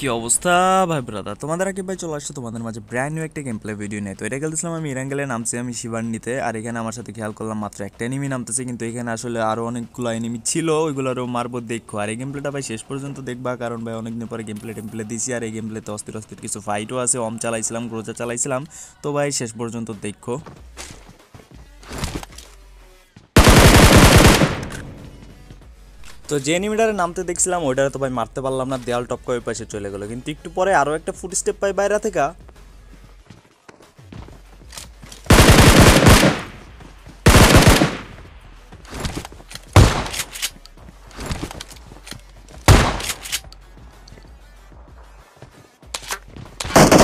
কি অবস্থা ভাই ব্রাদার তোমাদের আগে ভাই চলে আসছে তোমাদের মাঝে ব্র্যান্ড নিউ একটা গেম প্লে ভিডিও নিয়ে। তো এটা খেলতেছিলাম আমি ইরাঙ্গেলে, নামছি আমি শিবান্নিতে। আর এখানে আমার সাথে খেয়াল করলাম মাত্র একটা এনিমি নামতেছে, কিন্তু এখানে আসলে আরও অনেকগুলো এনিমি ছিল, ওইগুলোরও মারবো দেখো। আর এই গেম প্লেটা ভাই শেষ পর্যন্ত দেখবা, কারণ ভাই অনেকদিন পরে গেম প্লে দিছি। আর এই গেম প্লেতে অস্থির অস্থির কিছু ফাইটও আছে, অম চালাইছিলাম, গ্রোজা চালাইছিলাম, তো ভাই শেষ পর্যন্ত দেখো। তো যে এনিমিটারে নামতে দেখছিলাম ওইটারে তো ভাই মারতে পারলাম না, দেয়াল টপকা ওই পাশে চলে গেল। কিন্তু একটু পরে আরও একটা ফুট স্টেপ পাই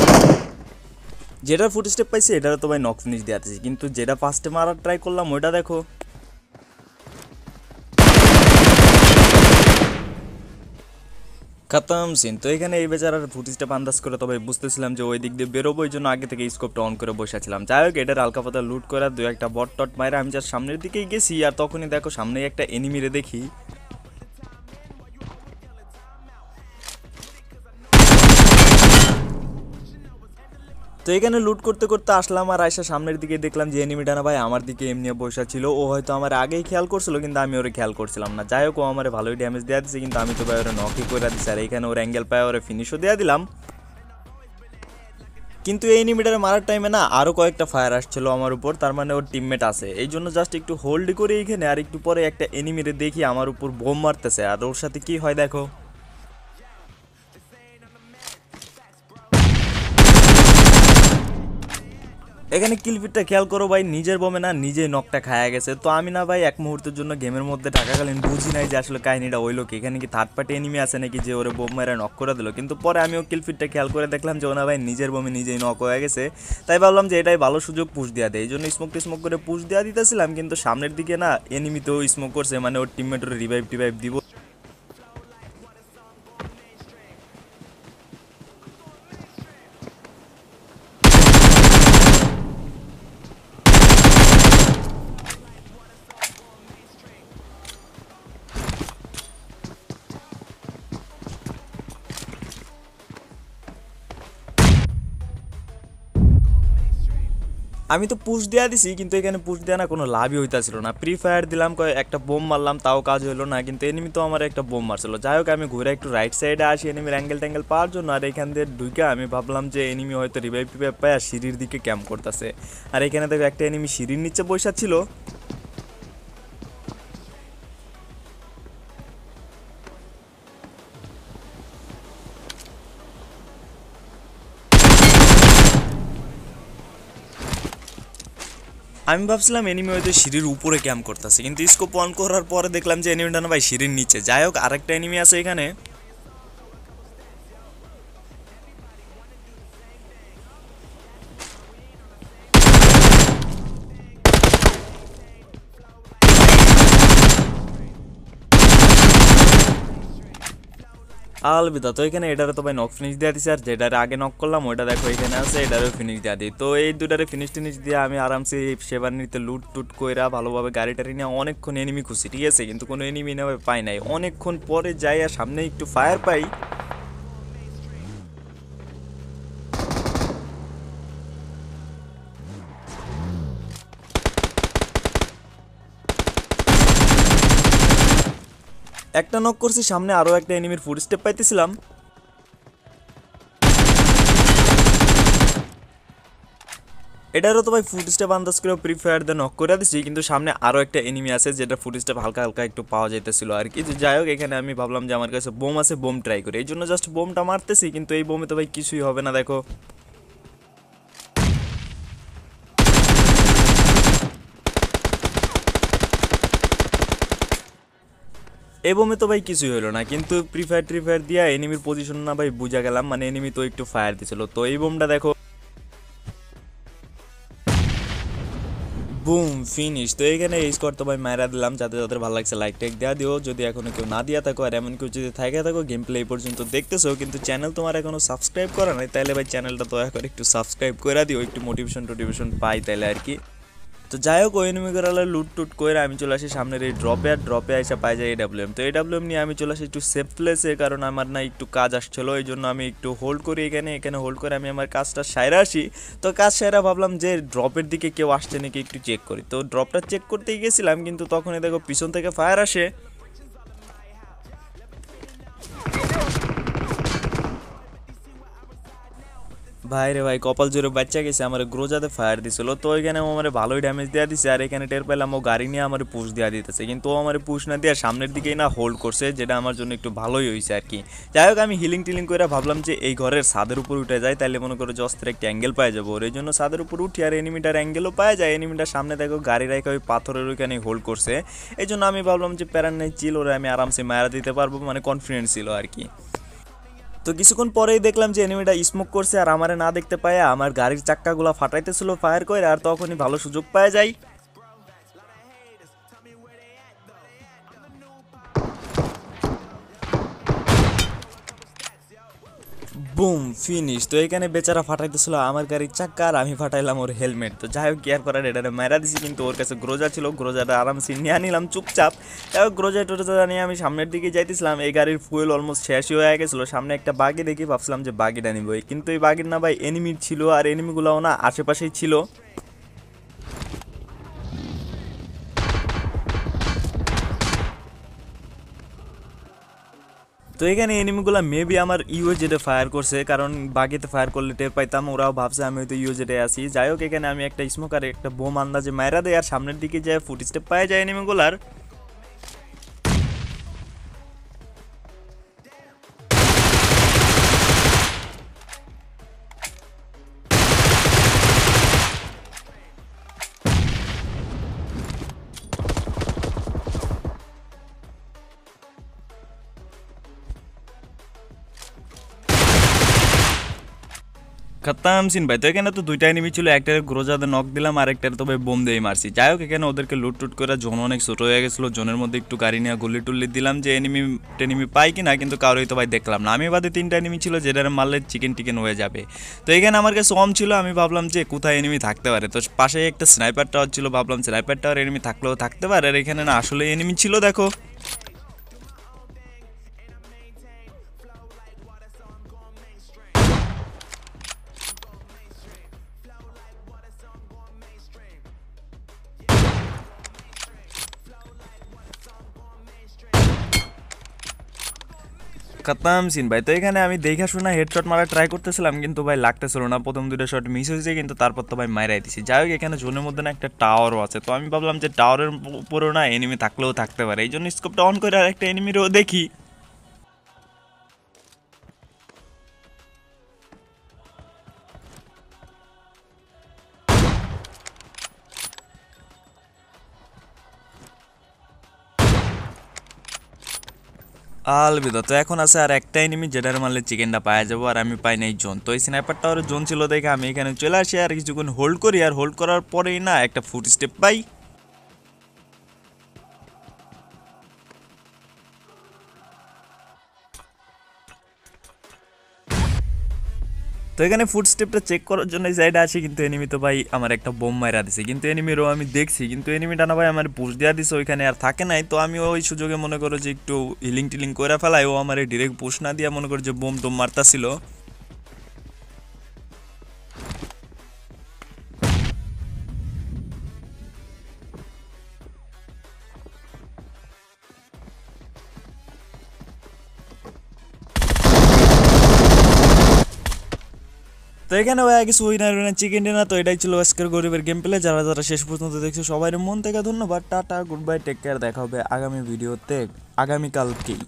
বাইরে থেকে, যেটা ফুট স্টেপ পাইছে এটারে তো ভাই নক ফিনিশ দেওয়াতেছি, কিন্তু যেটা ফার্স্টে মারার ট্রাই করলাম ওইটা দেখো। খতম সিন। তো এখানে এই বেচারার ফুটেজটা আন্দাজ করে তবে বুঝতেছিলাম যে ওই দিক দিয়ে বেরোবো, ওই জন্য আগে থেকে স্কোপটা অন করে বসেছিলাম। যাই হোক, এটার হালকা পাতা লুট করে দু একটা বট টট মাইরা আমি যার সামনের দিকেই গেছি, আর তখনই দেখো সামনে একটা এনিমিরে দেখি। তো এখানে লুট করতে করতে আসলাম, আর আয়সা সামনের দিকে দেখলাম যে এনিমিটা না ভাই আমার দিকে এমনি বসা ছিল। ও হয়তো আমার আগেই খেয়াল করছিল, কিন্তু আমি ওরে খেয়াল করছিলাম না। যাই হোক, ও আমার ভালোই ড্যামেজ দেওয়া দিচ্ছে, কিন্তু আমি তো ভাই ওরা নকই করে দিচ্ছি। আর এখানে ওর অ্যাঙ্গেল পায় ওরা ফিনিশও দেওয়া দিলাম, কিন্তু এই এনিমিটারে মারার টাইমে না আরও কয়েকটা ফায়ার আসছিল আমার উপর, তার মানে ওর টিমমেট আছে। এই জন্য জাস্ট একটু হোল্ড করে এখানে, আর একটু পরে একটা এনিমিরে দেখি আমার উপর বোম মারতেছে। আর ওর সাথে কী হয় দেখো, এখানে কিলফিটটা খেয়াল করো ভাই, নিজের বমে না নিজেই নকটা খায়া গেছে। তো আমি না ভাই এক মুহূর্তের জন্য গেমের মধ্যে থাকাকালীন বুঝি নাই যে আসলে কাহিনিটা ওই লোক এখানে কি থার্ড পার্টি এনিমি আছে নাকি যে ওরে বোম মেরে নক করে দিল। কিন্তু পরে আমিও কিলফিটটা খেয়াল করে দেখলাম যে ওনা ভাই নিজের বমে নিজেই নক হয়ে গেছে। তাই ভাবলাম যে এটাই ভালো সুযোগ পুশ দেওয়া দেয়, এই জন্য স্মোক করে পুশ দেওয়া দিতেছিলাম। কিন্তু সামনের দিকে না এনিমিতেও স্মোক করছে, মানে ওর টিমমেট ওর রিভাইভ দিব। আমি তো পুশ দেওয়া দিছি, কিন্তু এখানে পুশ দেওয়া না কোনো লাভই হইতাছিল না। প্রি ফায়ার দিলাম, একটা বোম মারলাম, তাও কাজ হলো না, কিন্তু এনিমি তো আমার একটা বোম মারছিল। যাই হোক, আমি ঘুরে একটু রাইট সাইডে আসি এনিমির অ্যাঙ্গেল ট্যাঙ্গেল পাওয়ার জন্য। আর এখান দিয়ে ঢুকে আমি ভাবলাম যে এনিমি হয়তো রিভাইভ টিভাইভ পায়, আর সিঁড়ির দিকে ক্যাম্প করতেছে। আর এখানে দেখো একটা এনিমি সিঁড়ির নিচে বসা ছিল। আমি ভাবছিলাম এনিমি হয়তো সিঁড়ির উপরে ক্যাম্প করতেছে, কিন্তু স্কোপ অন করার পরে দেখলাম যে এনিমিটা না ভাই সিঁড়ির নিচে। যাই হোক, আরেকটা এনিমি আছে এখানে। আলবিদা। তো এখানে এটারে তো ভাই নক ফিনিশ দেওয়া দিচ্ছে, আর যেটারে আগে নক করলাম ওইটা দেখো এখানে আছে, এটারও ফিনিশ দেওয়া দিই। তো এই দুটারে ফিনিশ দিয়ে আমি আরামসে সেবার নিতে লুট টুট কইরা ভালোভাবে গাড়িটারি নিয়ে অনেকক্ষণ এনিমি খুঁজি, ঠিক আছে, কিন্তু কোনো এনিমি না পাই নাই। অনেকক্ষণ পরে যাই, আর সামনে একটু ফায়ার পাই। একটা নক করছি, সামনে আরও একটা এনিমির ফুট স্টেপ পাইতেছিলাম। এটারও তো ভাই ফুট স্টেপ আন্দাজ করে প্রি ফায়ার দিয়ে নক করে দিচ্ছি, কিন্তু সামনে আরও একটা এনিমি আছে যেটা ফুট স্টেপ হালকা একটু পাওয়া যাইতেছিল আর কি। যাই হোক, এখানে আমি ভাবলাম যে আমার কাছে বোম আছে, বোম ট্রাই করি, এই জন্য জাস্ট বোমটা মারতেছি, কিন্তু এই বোমে তো ভাই কিছুই হবে না দেখো। এবমে তো ভাই কিছুই হলো না, কিন্তু প্রি ফায়ার দিয়া এনিমির পজিশন না ভাই বুঝা গেলাম, মানে এনিমি তো একটু ফায়ার দিছিল। তো এই বোমটা দেখো, বুম, ফিনিশ। তো এখানে এই স্কোর তো ভাই মারা দিলাম। যাতে যাদের ভালো লাগছে লাইক টাইক দেওয়া দিও, যদি এখনো কেউ না দিয়া থাকো, আর এমন কেউ যদি থাকে থাকো গেম প্লে এই পর্যন্ত দেখতেছো কিন্তু চ্যানেল তোমার এখনো সাবস্ক্রাইব করা নাই, তাহলে ভাই চ্যানেলটা দয়া করে একটু সাবস্ক্রাইব করে দিও, একটু মোটিভেশন পাই তাহলে আর কি। তো তো যাই হোক ওই এনিমিগুলো লুট টুট করে আমি চলে আসি সামনের এই ড্রপে, আর ড্রপে এসে পাই যায় এডাব্লিউএম। তো এডাব্লিউএম নিয়ে আমি চলে আসি একটু সেফ প্লেসে, কারণ আমার না একটু কাজ আসছিলো, এই জন্য আমি একটু হোল্ড করি এখানে। এখানে হোল্ড করে আমি আমার কাজটা সাইরা আসি। তো কাজ সাইরা ভাবলাম যে ড্রপের দিকে কেউ আসছে নাকি একটু চেক করি। তো ড্রপটা চেক করতেই গেছিলাম, কিন্তু তখনই দেখো পিছন থেকে ফায়ার আসে। ভাই রে ভাই কপাল জোরে বাচ্চা গেছে, আমার গ্রোজাতে ফায়ার দিছিল। তো ওইখানে ও আমার ভালোই ড্যামেজ দেওয়া দিছে, আর এখানে টের পেলাম ও গাড়ি নিয়ে আমার পুশ দেওয়া দিতেছে, কিন্তু ও আমার পুশ না দিয়ে সামনের দিকেই না হোল্ড করছে, যেটা আমার জন্য একটু ভালোই হয়েছে আর কি। যাই হোক আমি হিলিং টিলিং করে ভাবলাম যে এই ঘরের ছাদের উপর উঠে যায়, তাহলে মনে করো জস্তের একটা অ্যাঙ্গেল পাওয়া যাবো। ওর এই জন্য ছাদের উপর উঠি, আর এনিমিটার অ্যাঙ্গেলও পাওয়া যায়। এনিমিটার সামনে দেখো গাড়ি রাখা ওই পাথরের ওইখানে হোল্ড করছে, এই জন্য আমি ভাবলাম যে প্যারান নাই চিল, ওরা আমি আরামসে মারা দিতে পারবো, মানে কনফিডেন্স ছিল আর কি। তো কিছুক্ষণ পরেই দেখলাম যে এনিমিটা স্মোক করছে, আর আমারে না দেখতে পায় আমার গাড়ির চাক্কাগুলো ফাটাইতেছিল ফায়ার করে, আর তখনই ভালো সুযোগ পাওয়া যায়। Boom finish. তো এখানে বেচারা ফাটাইতেছিল আমার গাড়ির চাক্কা, আর আমি ফাটাইলাম ওর হেলমেট। তো যাই হোক কেয়ার করার এটা মেরা দিছি, কিন্তু ওর কাছে গ্রোজা ছিল, গ্রোজাটা আরামসে নিয়ে নিলাম চুপচাপ। যাই হোক গ্রোজা টোজা নিয়ে আমি সামনের দিকে যাইতেছিলাম। এই গাড়ির ফুয়েল অলমোস্ট শেষই হয়ে গেছিল, সামনে একটা বাগি দেখি, ভাবছিলাম যে বাগিটা নিব, কিন্তু এই বাগির না ভাই এনিমি ছিল, আর এনিমিগুলোও না আশেপাশেই ছিল। তো এখানে এনিমিগুলো মেবি আমার ইউএজেডে ফায়ার করছে, কারণ বাকিতে ফায়ার করলে টের পাইতাম, ওরাও ভাবছে আমি হয়তো ইউএজেডে আছি। যাই হোক এখানে আমি একটা স্মোকার একটা বোম আন্দাজে মাইরা দেয়, আর সামনের দিকে যায় ফুট স্টেপ পাওয়া যায় এনিমিগুলার। খতম সিন ভাই। তো এখানে তো দুইটা এনিমি ছিল, একটা গ্রোজাতে নক দিলাম, আর একটা তবে বোম দিয়ে মারছি। যাই হোক এখানে ওদেরকে লুট টুট করে জোন অনেক ছোট হয়ে গেছিলো, জোনের মধ্যে একটু গাড়ি নিয়ে গুলি টুল্লি দিলাম যে এনিমি টেনিমি পাই কিনা, কিন্তু কারোই তো ভাই দেখলাম না। আমি বাদে তিনটা এনিমি ছিল, যেটা মারলে চিকেন টিকেন হয়ে যাবে। তো এখানে আমার কাছে ওম ছিল, আমি ভাবলাম যে কোথায় এনিমি থাকতে পারে। তো পাশে একটা স্নাইপার টাওয়ার ছিল, ভাবলাম স্নাইপার টাওয়ার এনিমি থাকলেও থাকতে পারে, আর এখানে না আসলে এনিমি ছিল। দেখো খতম সিন ভাই। তো এখানে আমি দেখা শোনা হেডশট মারা ট্রাই করতেছিলাম, কিন্তু ভাই লাগতেছিল না, প্রথম দুটো শট মিস হয়েছে, কিন্তু তারপর তো ভাই মাইরাই দিছি। যাই হোক এখানে জোনের মধ্যে না একটা টাওয়ারও আছে, তো আমি ভাবলাম যে টাওয়ারের উপরেও না এনিমি থাকলেও থাকতে পারে, এই জন্য স্কোপটা অন করে আর একটা এনিমিরও দেখি। আলবিদা। তো এখন আছে আর একটা এনিমি, যেটার মারলে চিকেনটা পাওয়া যাবো, আর আমি পাই নাই জোন। তো এই স্নাইপার টাওয়ারের জোন ছিল দেখে আমি এখানে চলে আসি, আর কিছুক্ষণ হোল্ড করি, আর হোল্ড করার পরেই না একটা ফুট স্টেপ পাই। তো এখানে ফুটস্টেপটা চেক করার জন্য সাইডে আসি, কিন্তু এনিমি তো ভাই আমার একটা বোম মাইরা দিছে, কিন্তু এনিমিরও আমি দেখছি, কিন্তু এনিমিটা না ভাই আমার পুশ দেওয়া দিছে, ওইখানে আর থাকে নাই। তো আমি ওই সুযোগে মনে করো যে একটু হিলিং টিলিং করে ফেলাই, ও আমার ডিরেক্ট পুশ না দিয়ে মনে করো যে বোম টোম মারতাছিল। তো এখানে হয়ে গেছে উইনার উইনার চিকেন ডিনার। তো এটাই ছিল আজকের গরিবের গেম প্লে। যারা যারা শেষ পর্যন্ত দেখছো সবাই মন থেকে ধন্যবাদ, tata good bye, take care. দেখা হবে আগামী ভিডিওতে আগামীকালকেই।